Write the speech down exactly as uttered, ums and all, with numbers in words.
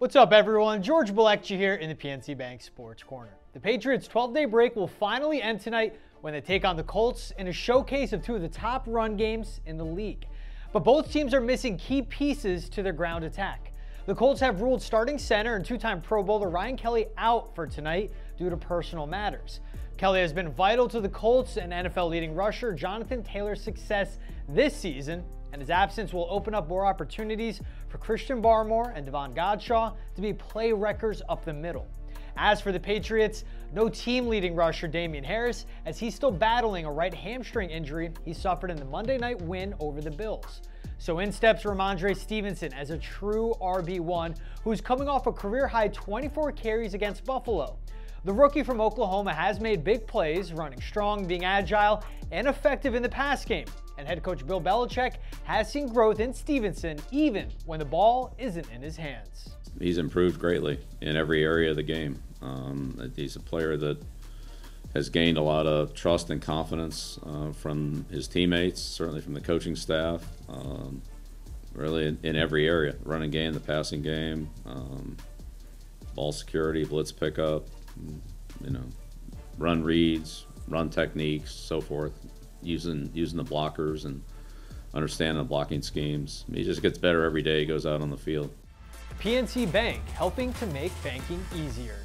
What's up, everyone? George Beleccia here in the P N C Bank Sports Corner. The Patriots' twelve-day break will finally end tonight when they take on the Colts in a showcase of two of the top run games in the league. But both teams are missing key pieces to their ground attack. The Colts have ruled starting center and two-time Pro Bowler Ryan Kelly out for tonight due to personal matters. Kelly has been vital to the Colts and N F L leading rusher Jonathan Taylor's success this season, and his absence will open up more opportunities for Christian Barmore and Devon Godshaw to be play wreckers up the middle. As for the Patriots, no team leading rusher Damian Harris, as he's still battling a right hamstring injury he suffered in the Monday night win over the Bills. So in steps Rhamondre Stevenson as a true R B one, who's coming off a career-high twenty-four carries against Buffalo. The rookie from Oklahoma has made big plays, running strong, being agile, and effective in the pass game. And head coach Bill Belichick has seen growth in Stevenson even when the ball isn't in his hands. He's improved greatly in every area of the game. Um, he's a player that has gained a lot of trust and confidence uh, from his teammates, certainly from the coaching staff, um, really in, in every area, running game, the passing game, um, ball security, blitz pickup, you know, run reads, run techniques, so forth. Using using the blockers and understanding the blocking schemes. He just gets better every day he goes out on the field. P N C Bank, helping to make banking easier.